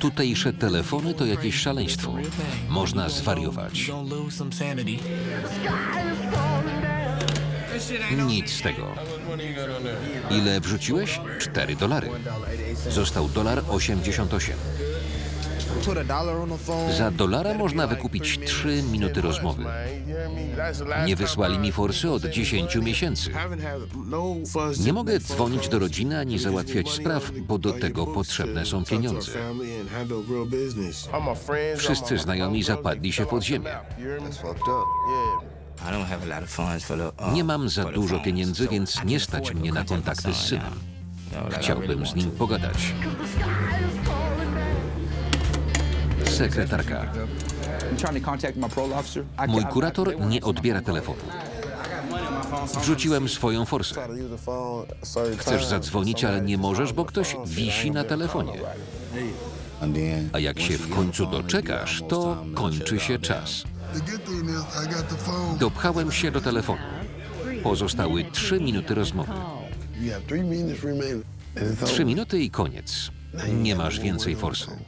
Tutejsze telefony to jakieś szaleństwo. Można zwariować. Nic z tego. Ile wrzuciłeś? $4. Został $1.88. Za dolara można wykupić 3 minuty rozmowy. Nie wysłali mi forsy od 10 miesięcy. Nie mogę dzwonić do rodziny ani załatwiać spraw, bo do tego potrzebne są pieniądze. Wszyscy znajomi zapadli się pod ziemię. Nie mam za dużo pieniędzy, więc nie stać mnie na kontakty z synem. Chciałbym z nim pogadać. Sekretarka. Mój kurator nie odbiera telefonu. Wrzuciłem swoją forsę. Chcesz zadzwonić, ale nie możesz, bo ktoś wisi na telefonie. A jak się w końcu doczekasz, to kończy się czas. Dopchałem się do telefonu. Pozostały 3 minuty rozmowy. 3 minuty i koniec. Nie masz więcej forsy.